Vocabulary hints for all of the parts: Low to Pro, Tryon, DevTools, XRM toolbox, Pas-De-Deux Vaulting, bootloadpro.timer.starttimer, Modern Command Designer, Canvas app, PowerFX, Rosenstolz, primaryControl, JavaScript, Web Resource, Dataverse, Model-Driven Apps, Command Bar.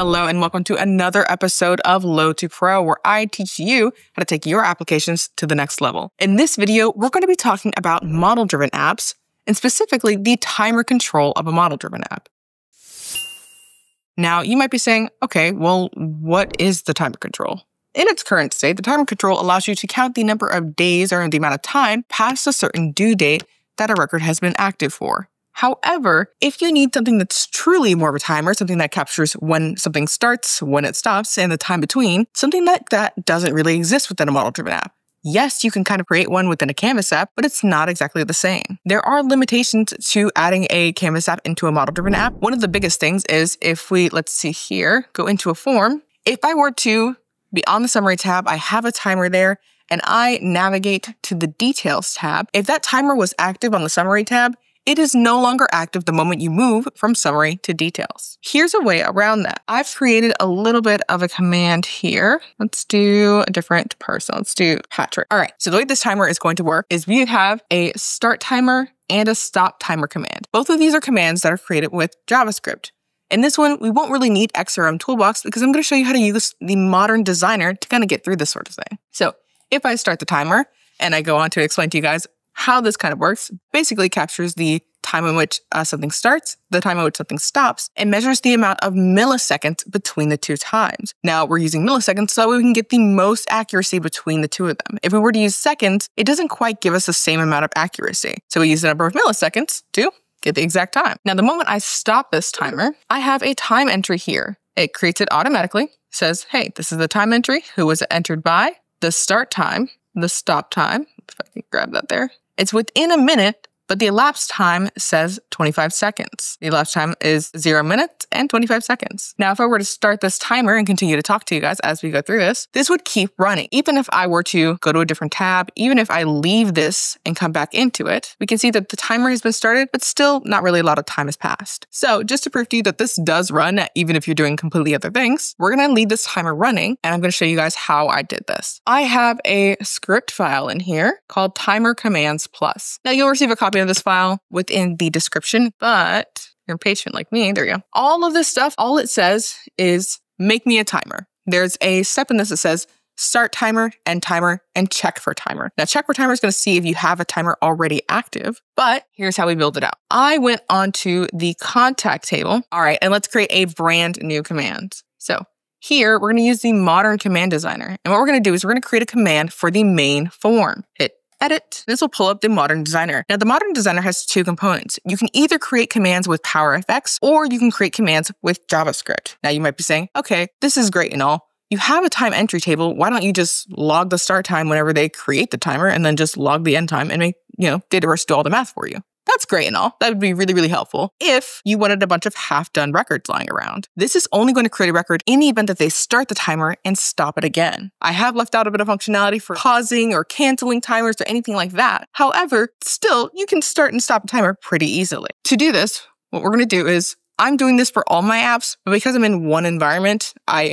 Hello and welcome to another episode of Low to Pro, where I teach you how to take your applications to the next level. In this video, we're going to be talking about model-driven apps, and specifically the timer control of a model-driven app. Now, you might be saying, okay, well, what is the timer control? In its current state, the timer control allows you to count the number of days or the amount of time past a certain due date that a record has been active for. However, if you need something that's truly more of a timer, something that captures when something starts, when it stops, and the time between, something like that doesn't really exist within a model-driven app. Yes, you can kind of create one within a Canvas app, but it's not exactly the same. There are limitations to adding a Canvas app into a model-driven app. One of the biggest things is if we, let's see here, go into a form. If I were to be on the summary tab, I have a timer there, and I navigate to the details tab. If that timer was active on the summary tab, it is no longer active the moment you move from summary to details. Here's a way around that. I've created a little bit of a command here. Let's do a different person. Let's do Patrick. All right, so the way this timer is going to work is we have a start timer and a stop timer command. Both of these are commands that are created with JavaScript. In this one, we won't really need XRM toolbox because I'm going to show you how to use the modern designer to kind of get through this sort of thing. So if I start the timer and I go on to explain to you guys how this kind of works, basically captures the time in which something starts, the time in which something stops, and measures the amount of milliseconds between the two times. Now, we're using milliseconds so that way we can get the most accuracy between the two of them. If we were to use seconds, it doesn't quite give us the same amount of accuracy. So we use the number of milliseconds to get the exact time. Now, the moment I stop this timer, I have a time entry here. It creates it automatically, says, hey, this is the time entry, who was it entered by, the start time, the stop time, if I can grab that there. It's within a minute, but the elapsed time says 25 seconds. The elapsed time is 0 minutes and 25 seconds. Now, if I were to start this timer and continue to talk to you guys as we go through this, this would keep running. Even if I were to go to a different tab, even if I leave this and come back into it, we can see that the timer has been started, but still not really a lot of time has passed. So just to prove to you that this does run, even if you're doing completely other things, we're gonna leave this timer running, and I'm gonna show you guys how I did this. I have a script file in here called timer commands plus. Now you'll receive a copy of this file within the description, but you're patient like me. There you go. All of this stuff, all it says is make me a timer. There's a step in this that says start timer, end timer, and check for timer. Now check for timer is going to see if you have a timer already active, but here's how we build it out. I went onto the contact table. All right, and let's create a brand new command. So here, we're going to use the Modern Command Designer. And what we're going to do is we're going to create a command for the main form. Hit edit. This will pull up the Modern Designer. Now, the Modern Designer has two components. You can either create commands with PowerFX or you can create commands with JavaScript. Now, you might be saying, okay, this is great and all. You have a time entry table. Why don't you just log the start time whenever they create the timer and then just log the end time and make, Dataverse do all the math for you? That's great and all. That would be really, really helpful if you wanted a bunch of half-done records lying around. This is only going to create a record in the event that they start the timer and stop it again. I have left out a bit of functionality for pausing or canceling timers or anything like that. However, still, you can start and stop a timer pretty easily. To do this, what we're going to do is I'm doing this for all my apps, but because I'm in one environment, I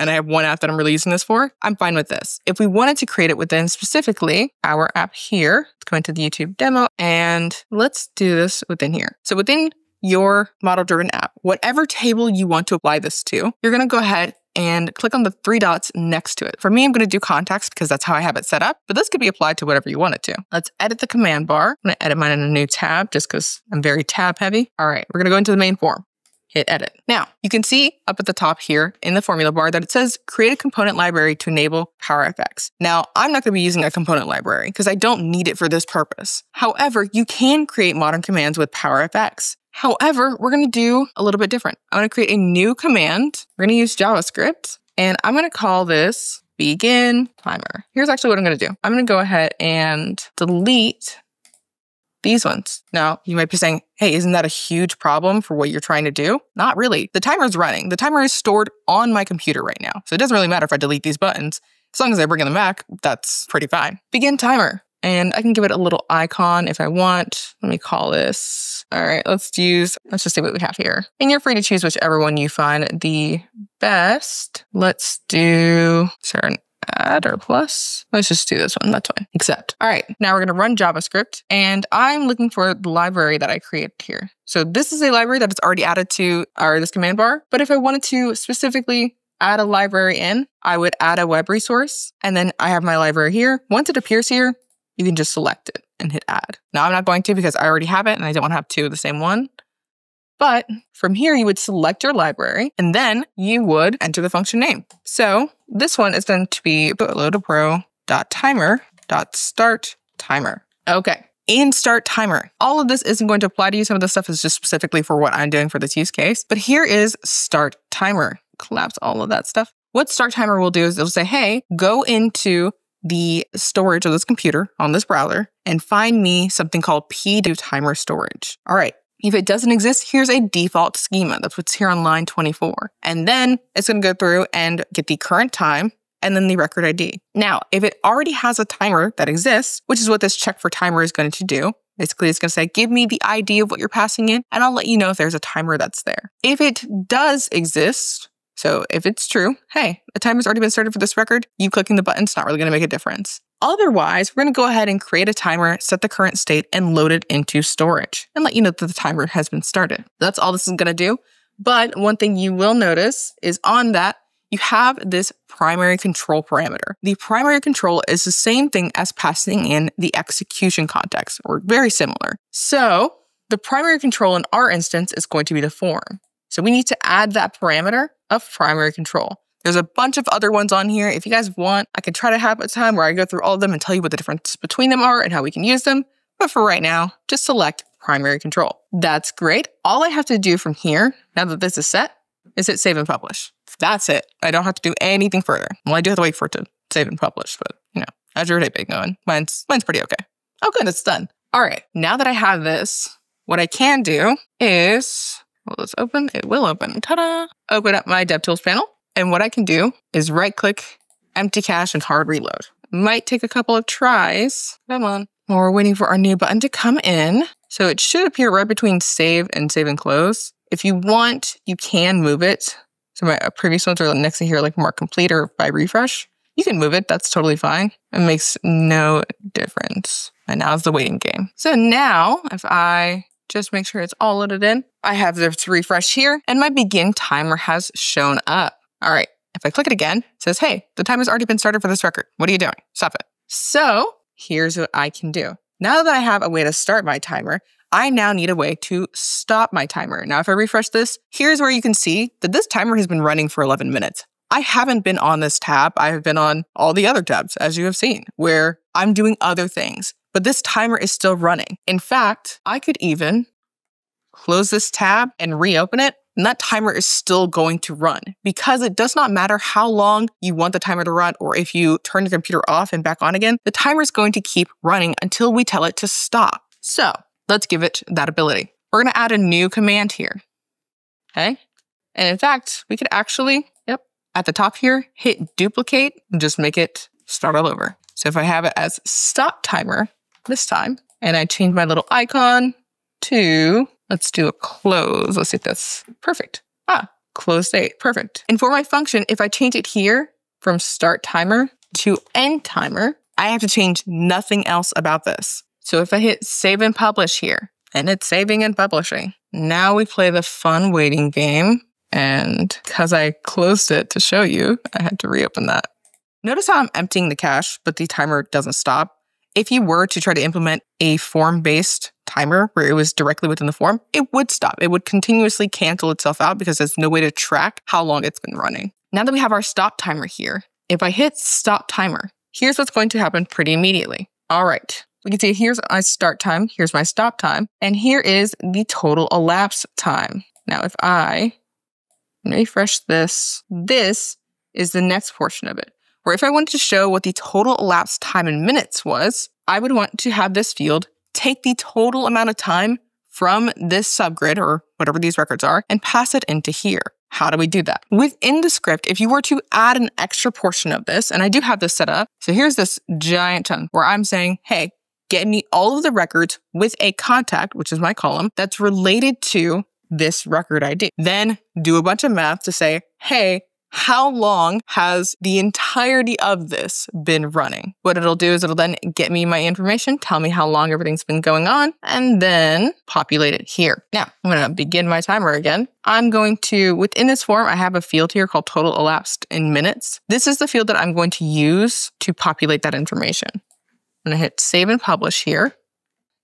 have one app that I'm really using this for, I'm fine with this. If we wanted to create it within specifically our app here, let's go into the YouTube demo and let's do this within here. So within your model-driven app, whatever table you want to apply this to, you're gonna go ahead and click on the three dots next to it. For me, I'm gonna do contacts because that's how I have it set up, but this could be applied to whatever you want it to. Let's edit the command bar. I'm gonna edit mine in a new tab just because I'm very tab heavy. All right, we're gonna go into the main form, hit edit. Now, you can see up at the top here in the formula bar that it says create a component library to enable PowerFX. Now, I'm not gonna be using a component library because I don't need it for this purpose. However, you can create modern commands with PowerFX. However, we're going to do a little bit different. I'm going to create a new command. We're going to use JavaScript, and I'm going to call this begin timer. Here's actually what I'm going to do. I'm going to go ahead and delete these ones. Now, you might be saying, hey, isn't that a huge problem for what you're trying to do? Not really. The timer's running. The timer is stored on my computer right now, so it doesn't really matter if I delete these buttons. As long as I bring them back, that's pretty fine. Begin timer. And I can give it a little icon if I want. Let me call this. All right, let's just see what we have here. And you're free to choose whichever one you find the best. Let's do certain add or plus. Let's just do this one. That's fine. Accept. All right. Now we're going to run JavaScript, and I'm looking for the library that I created here. So this is a library that is already added to this command bar. But if I wanted to specifically add a library in, I would add a web resource, and then I have my library here. Once it appears here, you can just select it and hit add. Now I'm not going to because I already have it and I don't want to have two of the same one. But from here, you would select your library and then you would enter the function name. So this one is going to be bootloadpro.timer.starttimer. Okay. And start timer. All of this isn't going to apply to you. Some of this stuff is just specifically for what I'm doing for this use case. But here is start timer. Collapse all of that stuff. What start timer will do is it'll say, hey, go into the storage of this computer on this browser and find me something called pdo_timer storage. All right. If it doesn't exist, here's a default schema. That's what's here on line 24. And then it's going to go through and get the current time and then the record ID. Now, if it already has a timer that exists, which is what this check for timer is going to do, basically it's going to say, give me the ID of what you're passing in, and I'll let you know if there's a timer that's there. If it does exist, so if it's true, hey, a timer's already been started for this record, you clicking the button's not really going to make a difference. Otherwise, we're going to go ahead and create a timer, set the current state, and load it into storage and let you know that the timer has been started. That's all this is going to do. But one thing you will notice is on that, you have this primary control parameter. The primary control is the same thing as passing in the execution context, or very similar. So the primary control in our instance is going to be the form. So we need to add that parameter of primary control. There's a bunch of other ones on here. If you guys want, I could try to have a time where I go through all of them and tell you what the difference between them are and how we can use them. But for right now, just select primary control. That's great. All I have to do from here, now that this is set, is hit save and publish. That's it. I don't have to do anything further. Well, I do have to wait for it to save and publish, but you know, how's your day been going? Mine's pretty okay. Oh good, it's done. All right, now that I have this, what I can do is, well, let's open, it will open, ta-da! Open up my DevTools panel. And what I can do is right-click, empty cache, and hard reload. Might take a couple of tries. Come on. Well, we're waiting for our new button to come in. So it should appear right between save and close. If you want, you can move it. So my previous ones are next to here, like mark complete or by refresh. You can move it. That's totally fine. It makes no difference. And now it's the waiting game. So now if I just make sure it's all loaded in, I have this refresh here and my begin timer has shown up. All right, if I click it again, it says, hey, the timer's already been started for this record. What are you doing? Stop it. So here's what I can do. Now that I have a way to start my timer, I now need a way to stop my timer. Now, if I refresh this, here's where you can see that this timer has been running for 11 minutes. I haven't been on this tab. I have been on all the other tabs, as you have seen, where I'm doing other things, but this timer is still running. In fact, I could even close this tab and reopen it, and that timer is still going to run because it does not matter how long you want the timer to run, or if you turn the computer off and back on again, the timer is going to keep running until we tell it to stop. So let's give it that ability. We're going to add a new command here. Okay. And in fact, we could actually, yep, at the top here, hit duplicate and just make it start all over. So if I have it as stop timer this time, and I change my little icon to, let's do a close. Let's see if that's perfect. Ah, close date. Perfect. And for my function, if I change it here from start timer to end timer, I have to change nothing else about this. So if I hit save and publish here, and it's saving and publishing, now we play the fun waiting game. And because I closed it to show you, I had to reopen that. Notice how I'm emptying the cache, but the timer doesn't stop. If you were to try to implement a form-based timer where it was directly within the form, it would stop. It would continuously cancel itself out because there's no way to track how long it's been running. Now that we have our stop timer here, if I hit stop timer, here's what's going to happen pretty immediately. All right, we can see here's my start time, here's my stop time, and here is the total elapsed time. Now, if I refresh this, this is the next portion of it. Or if I wanted to show what the total elapsed time in minutes was, I would want to have this field take the total amount of time from this subgrid or whatever these records are and pass it into here. How do we do that? Within the script, if you were to add an extra portion of this, and I do have this set up, so here's this giant chunk where I'm saying, hey, get me all of the records with a contact, which is my column, that's related to this record ID. Then do a bunch of math to say, hey, how long has the entirety of this been running? What it'll do is it'll then get me my information, tell me how long everything's been going on, and then populate it here. Now, I'm going to begin my timer again. I'm going to, within this form, I have a field here called total elapsed in minutes. This is the field that I'm going to use to populate that information. I'm going to hit save and publish here.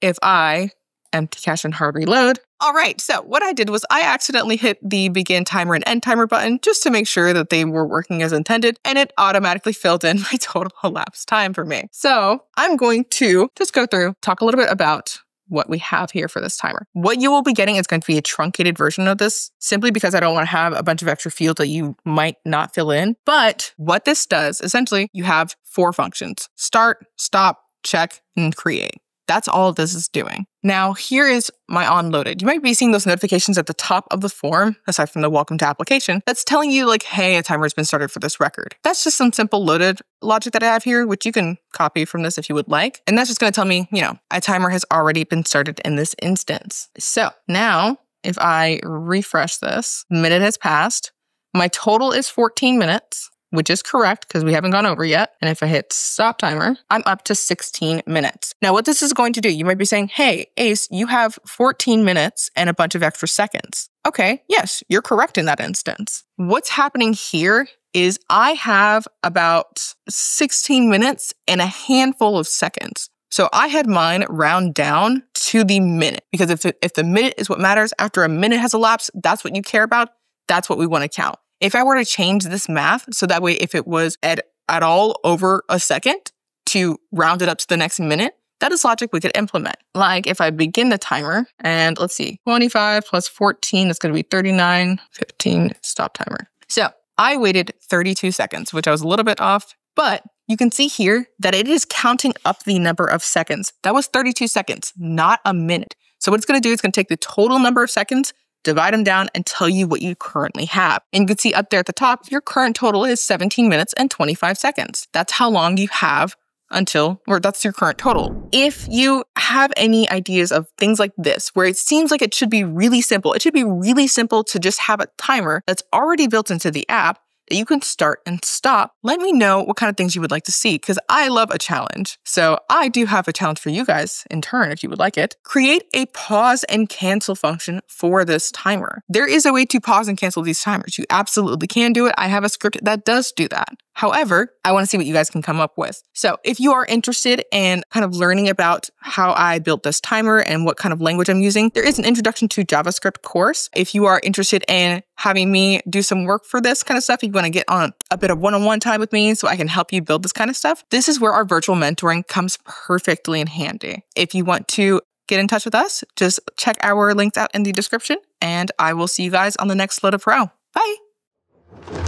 If I empty cache and hard reload. All right, so what I did was I accidentally hit the begin timer and end timer button just to make sure that they were working as intended, and it automatically filled in my total elapsed time for me. So I'm going to just go through, talk a little bit about what we have here for this timer. What you will be getting is going to be a truncated version of this simply because I don't want to have a bunch of extra fields that you might not fill in. But what this does, essentially, you have four functions: start, stop, check, and create. That's all this is doing. Now, here is my onloaded. You might be seeing those notifications at the top of the form, aside from the welcome to application, that's telling you like, hey, a timer's been started for this record. That's just some simple loaded logic that I have here, which you can copy from this if you would like. And that's just gonna tell me, you know, a timer has already been started in this instance. So now, if I refresh this, the minute has passed. My total is 14 minutes. Which is correct because we haven't gone over yet. And if I hit stop timer, I'm up to 16 minutes. Now what this is going to do, you might be saying, hey, Ace, you have 14 minutes and a bunch of extra seconds. Okay, yes, you're correct in that instance. What's happening here is I have about 16 minutes and a handful of seconds. So I had mine round down to the minute because if the minute is what matters, after a minute has elapsed, that's what you care about, that's what we want to count. If I were to change this math, so that way if it was at all over a second to round it up to the next minute, that is logic we could implement. Like if I begin the timer and let's see, 25 plus 14, that's going to be 39, 15, stop timer. So I waited 32 seconds, which I was a little bit off, but you can see here that it is counting up the number of seconds. That was 32 seconds, not a minute. So what it's going to do, it's going to take the total number of seconds, divide them down, and tell you what you currently have. And you can see up there at the top, your current total is 17 minutes and 25 seconds. That's how long you have until, or that's your current total. If you have any ideas of things like this, where it seems like it should be really simple, it should be really simple to just have a timer that's already built into the app that you can start and stop, let me know what kind of things you would like to see, because I love a challenge. So I do have a challenge for you guys in turn, if you would like it. Create a pause and cancel function for this timer. There is a way to pause and cancel these timers. You absolutely can do it. I have a script that does do that. However, I want to see what you guys can come up with. So if you are interested in kind of learning about how I built this timer and what kind of language I'm using, there is an introduction to JavaScript course. If you are interested in having me do some work for this kind of stuff, if you want to get on a bit of one-on-one time with me so I can help you build this kind of stuff, this is where our virtual mentoring comes perfectly in handy. If you want to get in touch with us, just check our links out in the description, and I will see you guys on the next Low to Pro. Bye.